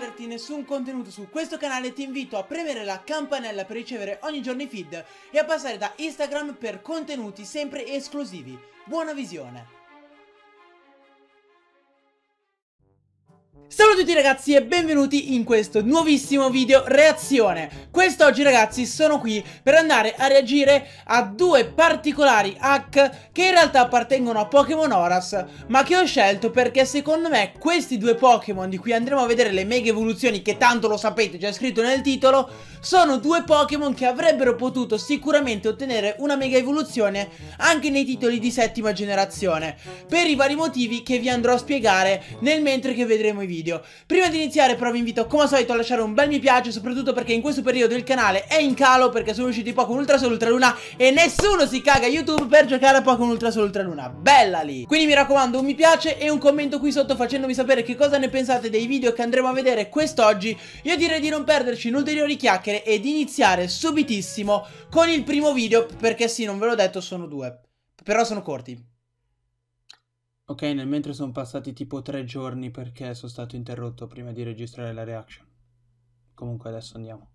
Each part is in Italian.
perderti nessun contenuto su questo canale, ti invito a premere la campanella per ricevere ogni giorno i feed e a passare da Instagram per contenuti sempre esclusivi. Buona visione! Salve a tutti ragazzi e benvenuti in questo nuovissimo video reazione. Quest'oggi ragazzi sono qui per andare a reagire a due particolari hack che in realtà appartengono a Pokémon Oras, ma che ho scelto perché secondo me questi due Pokémon di cui andremo a vedere le mega evoluzioni, che tanto lo sapete già scritto nel titolo, sono due Pokémon che avrebbero potuto sicuramente ottenere una mega evoluzione anche nei titoli di settima generazione, per i vari motivi che vi andrò a spiegare nel mentre che vedremo i video. Prima di iniziare però vi invito come al solito a lasciare un bel mi piace, soprattutto perché in questo periodo il canale è in calo perché sono usciti Pokémon Ultra Sole Ultraluna e nessuno si caga YouTube per giocare a Pokémon Ultra Sole Ultraluna. Bella lì! Quindi mi raccomando un mi piace e un commento qui sotto facendomi sapere che cosa ne pensate dei video che andremo a vedere quest'oggi. Io direi di non perderci in ulteriori chiacchiere e di iniziare subitissimo con il primo video, perché sì, non ve l'ho detto, sono due, però sono corti. Ok, nel mentre sono passati tipo 3 giorni perché sono stato interrotto prima di registrare la reaction. Comunque adesso andiamo.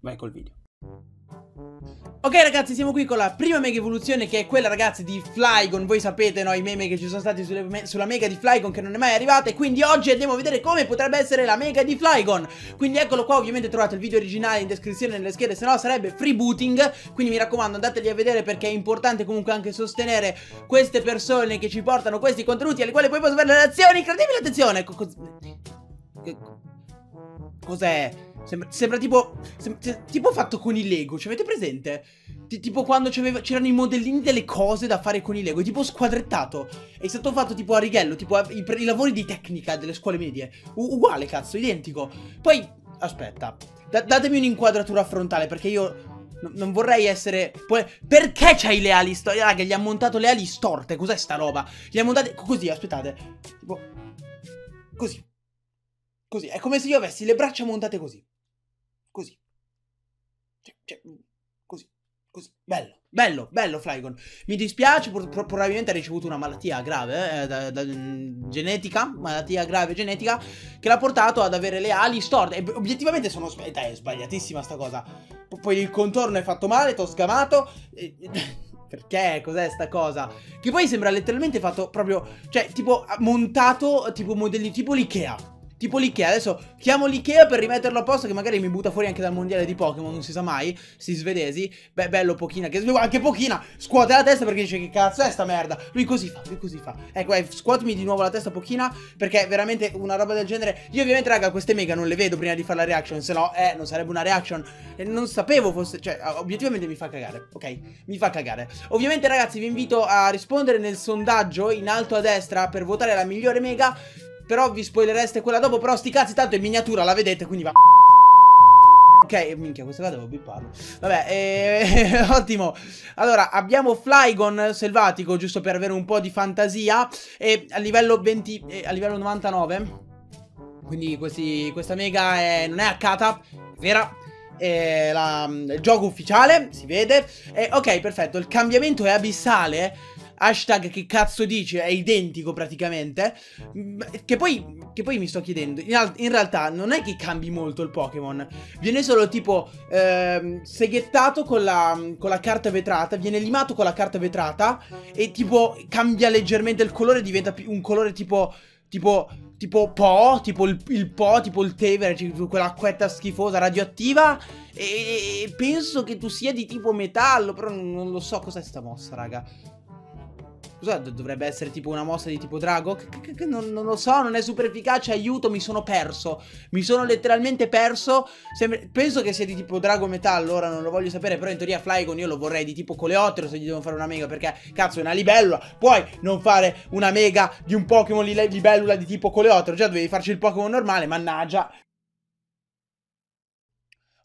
Vai col video. Ok ragazzi, siamo qui con la prima mega evoluzione, che è quella ragazzi di Flygon. Voi sapete, no, i meme che ci sono stati sulla mega di Flygon che non è mai arrivata, e quindi oggi andiamo a vedere come potrebbe essere la mega di Flygon. Quindi eccolo qua, ovviamente trovate il video originale in descrizione nelle schede, se no sarebbe free booting, quindi mi raccomando andateli a vedere perché è importante comunque anche sostenere queste persone che ci portano questi contenuti alle quali poi posso fare le reazioni incredibili. Attenzione, cos'è? Sembra tipo fatto con i Lego, ci avete presente? Tipo quando c'erano i modellini delle cose da fare con i Lego, tipo squadrettato. È stato fatto tipo a righello, tipo i lavori di tecnica delle scuole medie. Uguale, cazzo, identico. Poi, aspetta, datemi un'inquadratura frontale perché io non vorrei essere... Perché c'hai le ali storte? Raga, gli ha montato le ali storte, cos'è sta roba? Gli ha montate così, aspettate. Tipo... Così. Così, è come se io avessi le braccia montate così. Così. Cioè, così, così. Bello, bello, bello Flygon. Mi dispiace, probabilmente ha ricevuto una malattia grave, genetica, malattia grave genetica, che l'ha portato ad avere le ali storte. E obiettivamente sono... è sbagliatissima sta cosa. Poi il contorno è fatto male, t'ho sgamato. Perché? Cos'è sta cosa? Che poi sembra letteralmente fatto proprio... Cioè, tipo, montato, tipo modelli, tipo l'Ikea. Tipo l'Ikea, adesso chiamo l'Ikea per rimetterlo a posto, che magari mi butta fuori anche dal mondiale di Pokémon, non si sa mai, sti svedesi. Beh, bello Pochina, che anche Pochina scuote la testa perché dice che cazzo è sta merda. Lui così fa, lui così fa. Ecco, scuotemi di nuovo la testa Pochina, perché veramente una roba del genere. Io ovviamente raga queste mega non le vedo prima di fare la reaction, se no non sarebbe una reaction. Non sapevo fosse, cioè obiettivamente mi fa cagare, ok? Mi fa cagare. Ovviamente ragazzi vi invito a rispondere nel sondaggio in alto a destra per votare la migliore mega. Però vi spoilereste quella dopo, però sti cazzi, tanto è miniatura, la vedete, quindi va. Ok, minchia, questa qua devo bipparlo. Vabbè, ottimo. Allora, abbiamo Flygon selvatico, giusto per avere un po' di fantasia, e a livello 20, a livello 99. Quindi questa mega non è hackata, è vera. Il gioco ufficiale, si vede. Ok, perfetto, il cambiamento è abissale. Hashtag che cazzo dici, è identico praticamente. Che poi mi sto chiedendo, in realtà non è che cambi molto il Pokémon. Viene solo tipo seghettato con la carta vetrata, viene limato con la carta vetrata e tipo cambia leggermente il colore, diventa un colore tipo il Tevere, tipo quell'acquetta schifosa radioattiva. E penso che tu sia di tipo metallo, però non lo so cos'è sta mossa, raga. Dovrebbe essere tipo una mossa di tipo drago, che non lo so, non è super efficace, aiuto, mi sono perso, mi sono letteralmente perso. Penso che sia di tipo drago metallo, ora non lo voglio sapere, però in teoria Flygon io lo vorrei di tipo coleottero se gli devo fare una mega, perché cazzo è una libellula, puoi non fare una mega di un Pokémon libellula di tipo coleottero, già dovevi farci il Pokémon normale, mannaggia.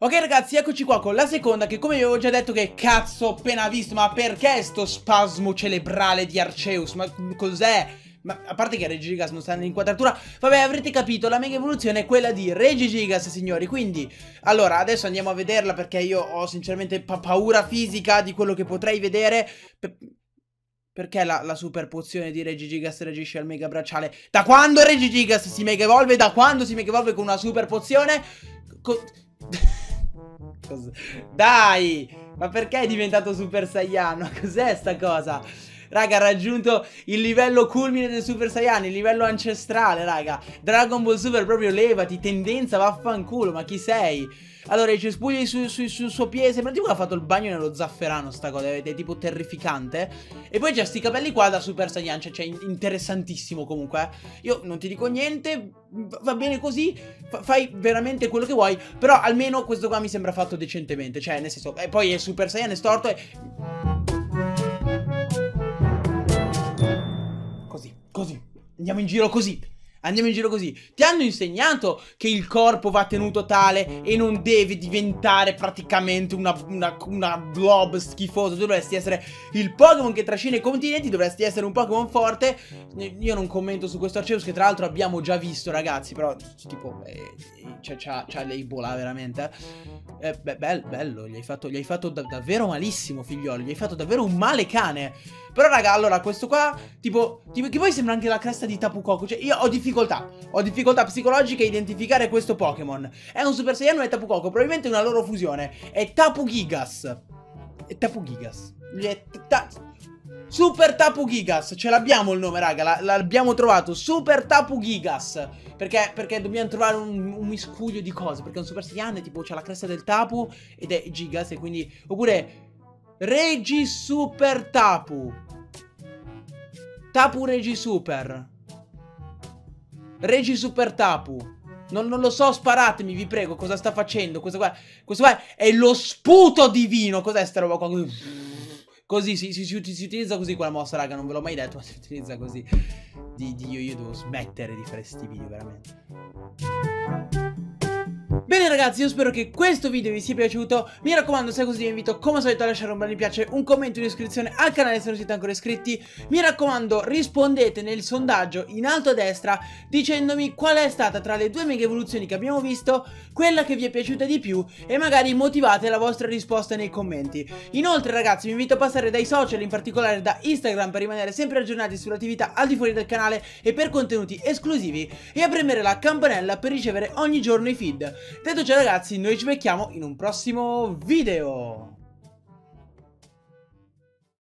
Ok ragazzi, eccoci qua con la seconda, che come vi avevo già detto che cazzo ho appena visto. Ma perché sto spasmo cerebrale di Arceus? Ma cos'è? Ma a parte che Regigigas non sta nell'inquadratura. Vabbè, avrete capito, la mega evoluzione è quella di Regigigas, signori. Quindi, allora, adesso andiamo a vederla perché io ho sinceramente paura fisica di quello che potrei vedere. Perché la super pozione di Regigigas reagisce al mega bracciale? Da quando Regigigas si mega evolve? Da quando si mega evolve con una super pozione? Dai! Ma perché è diventato Super Saiyan? Cos'è sta cosa? Raga, ha raggiunto il livello culmine del Super Saiyan, il livello ancestrale, raga. Dragon Ball Super, proprio levati, tendenza, vaffanculo, ma chi sei? Allora, i cespugli sul suo piede, sembra tipo che ha fatto il bagno nello zafferano sta cosa, vedete, è tipo terrificante. E poi c'è sti capelli qua da Super Saiyan, cioè interessantissimo comunque, eh. Io non ti dico niente, va bene così, fai veramente quello che vuoi, però almeno questo qua mi sembra fatto decentemente, cioè nel senso, e poi è Super Saiyan, è storto e... Così, andiamo in giro così. Ti hanno insegnato che il corpo va tenuto tale e non deve diventare praticamente una blob schifosa. Tu dovresti essere il Pokémon che trascina i continenti, dovresti essere un Pokémon forte. Io non commento su questo Arceus, che tra l'altro abbiamo già visto, ragazzi. Però tipo c'ha l'Ebola veramente, bello, gli hai fatto davvero malissimo, figliolo. Gli hai fatto davvero un male cane. Però raga, allora questo qua tipo che poi sembra anche la cresta di Tapu Koko. Cioè io ho difficoltà psicologiche a identificare questo Pokémon. È un Super Saiyan o è Tapu Koko? Probabilmente una loro fusione. È Tapu Gigas. Super Tapu Gigas. Ce l'abbiamo il nome, raga. L'abbiamo trovato. Super Tapu Gigas. Perché dobbiamo trovare un miscuglio di cose. Perché è un Super Saiyan è tipo, c'ha la cresta del Tapu ed è Gigas e quindi... Oppure... Regi Super Tapu. Tapu Regi Super. Regi Super Tapu. Non lo so, sparatemi, vi prego. Cosa sta facendo? Questo qua è lo sputo divino. Cos'è sta roba qua? Così si utilizza così quella mossa, raga. Non ve l'ho mai detto, ma si utilizza così. Dio, io devo smettere di fare sti video, veramente. Bene ragazzi, io spero che questo video vi sia piaciuto. Mi raccomando, se è così vi invito come al solito a lasciare un bel mi piace, un commento, un'iscrizione al canale se non siete ancora iscritti. Mi raccomando, rispondete nel sondaggio in alto a destra dicendomi qual è stata tra le due mega evoluzioni che abbiamo visto quella che vi è piaciuta di più, e magari motivate la vostra risposta nei commenti. Inoltre ragazzi, vi invito a passare dai social, in particolare da Instagram, per rimanere sempre aggiornati sull'attività al di fuori del canale e per contenuti esclusivi, e a premere la campanella per ricevere ogni giorno i feed. Detto ciò ragazzi, noi ci becchiamo in un prossimo video!